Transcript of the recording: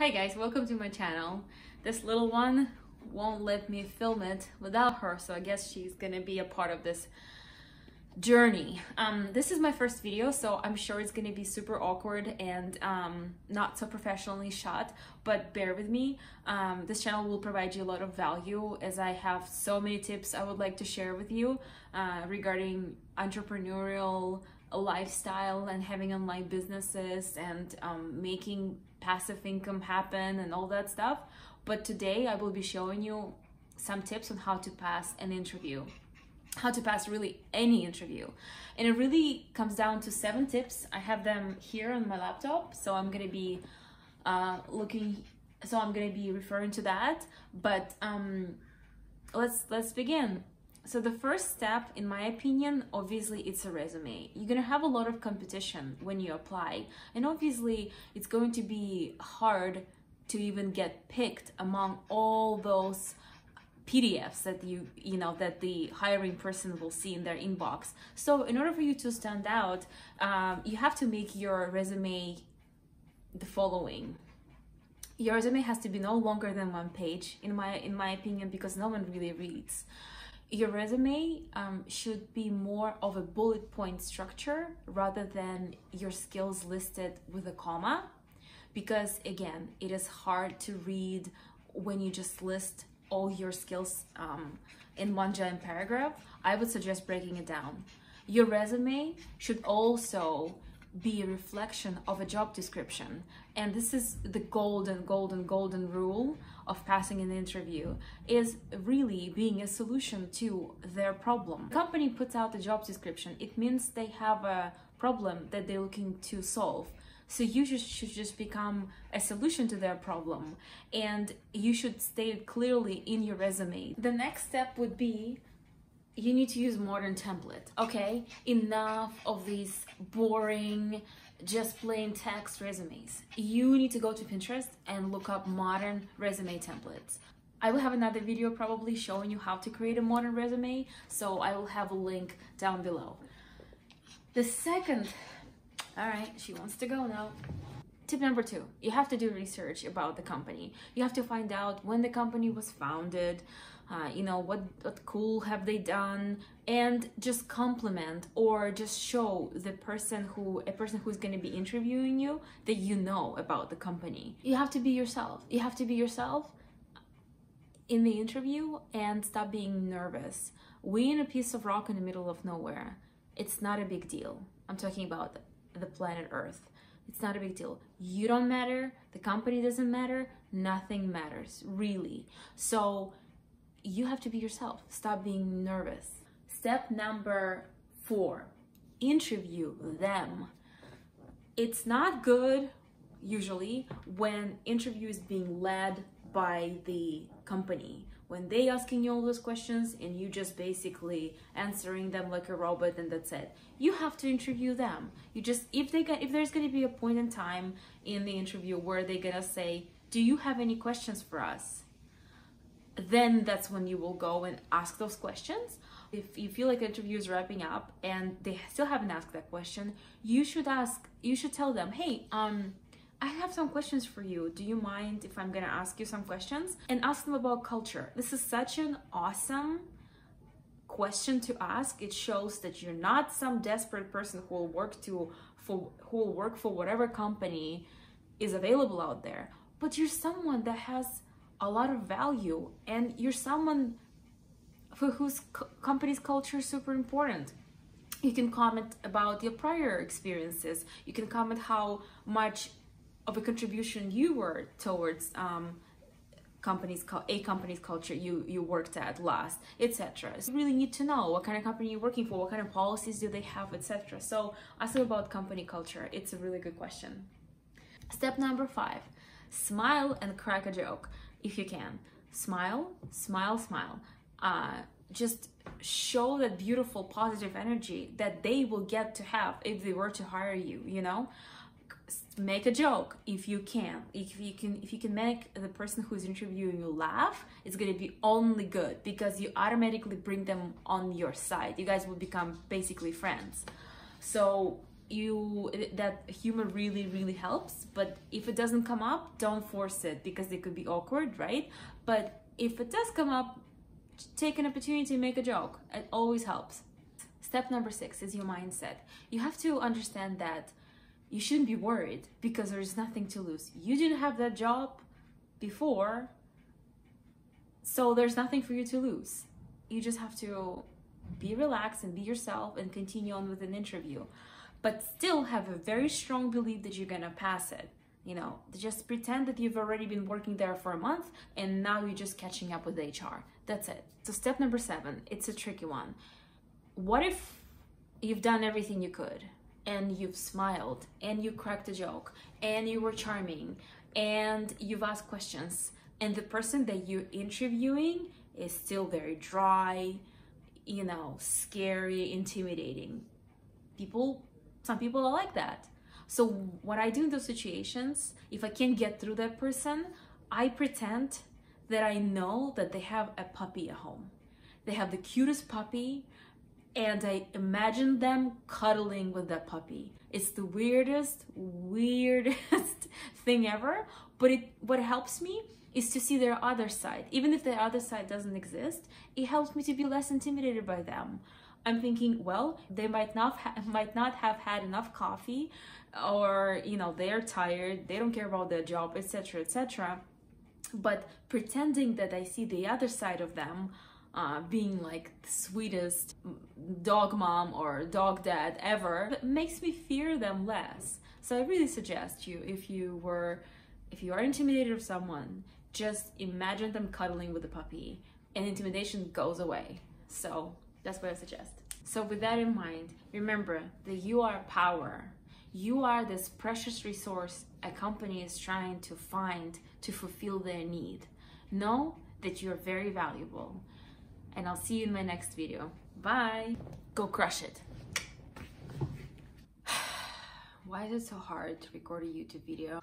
Hi guys, welcome to my channel. This little one won't let me film it without her, so I guess she's gonna be a part of this journey. This is my first video, so I'm sure it's gonna be super awkward and not so professionally shot, but bear with me. This channel will provide you a lot of value, as I have so many tips I would like to share with you regarding entrepreneurial lifestyle and having online businesses and making passive income happen and all that stuff. But today I will be showing you some tips on how to pass an interview, how to pass really any interview. And it really comes down to 7 tips. I have them here on my laptop, so I'm gonna be referring to that. But let's begin. So the first step, in my opinion, obviously it's a resume. You're gonna have a lot of competition when you apply, and obviously it's going to be hard to even get picked among all those PDFs that you know that the hiring person will see in their inbox. So in order for you to stand out, you have to make your resume the following. Your resume has to be no longer than 1 page, in my opinion, because no one really reads. Your resume should be more of a bullet point structure rather than your skills listed with a comma, because again, it is hard to read when you just list all your skills in one giant paragraph. I would suggest breaking it down. Your resume should also be a reflection of a job description, and this is the golden rule of passing an interview, is really being a solution to their problem. The company puts out a job description, it means they have a problem that they're looking to solve, so you should just become a solution to their problem, and you should state it clearly in your resume. The next step would be, you need to use modern template, okay? Enough of these boring, just plain text resumes. You need to go to Pinterest and look up modern resume templates. I will have another video probably showing you how to create a modern resume, so I will have a link down below. The second, all right, she wants to go now. Tip number 2, you have to do research about the company. You have to find out when the company was founded, you know, what cool have they done, and just compliment or just show the person who's going to be interviewing you that you know about the company. You have to be yourself. You have to be yourself in the interview and stop being nervous. We're in a piece of rock in the middle of nowhere. It's not a big deal. I'm talking about the planet Earth. It's not a big deal. You don't matter, the company doesn't matter, nothing matters, really. So you have to be yourself, stop being nervous. Step number 4, interview them. It's not good, usually, when interview is being led by the company. When they asking you all those questions and you just basically answering them like a robot, and that's it. You have to interview them. You just, if there's gonna be a point in time in the interview where they're gonna say, do you have any questions for us? Then that's when you will go and ask those questions. If you feel like the interview is wrapping up and they still haven't asked that question, you should tell them, hey, I have some questions for you. Do you mind if I'm gonna ask you some questions? And ask them about culture. This is such an awesome question to ask. It shows that you're not some desperate person who will work for whatever company is available out there, but you're someone that has a lot of value, and you're someone for whose company's culture is super important. You can comment about your prior experiences. You can comment how much of a contribution you were towards a company's culture you worked at last, etc. So you really need to know what kind of company you're working for, what kind of policies do they have, etc. So ask them about company culture. It's a really good question. Step number 5, smile and crack a joke if you can. Smile, smile, smile. Just show that beautiful positive energy that they will get to have if they were to hire you, you know? Make a joke if you can. If you can make the person who's interviewing you laugh, it's gonna be only good, because you automatically bring them on your side. You guys will become basically friends. So that humor really helps. But if it doesn't come up, don't force it, because it could be awkward, right? But if it does come up, take an opportunity and make a joke. It always helps. Step number 6 is your mindset. You have to understand that you shouldn't be worried, because there's nothing to lose. You didn't have that job before, so there's nothing for you to lose. You just have to be relaxed and be yourself and continue on with an interview, but still have a very strong belief that you're gonna pass it. You know, just pretend that you've already been working there for a month and now you're just catching up with HR. That's it. So step number 7, it's a tricky one. What if you've done everything you could and you've smiled and you cracked a joke and you were charming and you've asked questions, and the person that you're interviewing is still very dry, you know, scary, intimidating? Some people are like that. So what I do in those situations, if I can't get through that person, I pretend that I know that they have a puppy at home. They have the cutest puppy, and I imagine them cuddling with that puppy. It's the weirdest thing ever, but what helps me is to see their other side. Even if their other side doesn't exist, it helps me to be less intimidated by them. I'm thinking, well, they might not have had enough coffee, or, you know, they're tired, they don't care about their job, etc., etc. But pretending that I see the other side of them, being like the sweetest dog mom or dog dad ever, makes me fear them less. So I really suggest you, if you are intimidated of someone, just imagine them cuddling with a puppy, and intimidation goes away. So that's what I suggest. So with that in mind, remember that you are power. You are this precious resource a company is trying to find to fulfill their need. Know that you're very valuable. And I'll see you in my next video. Bye. Go crush it. Why is it so hard to record a YouTube video?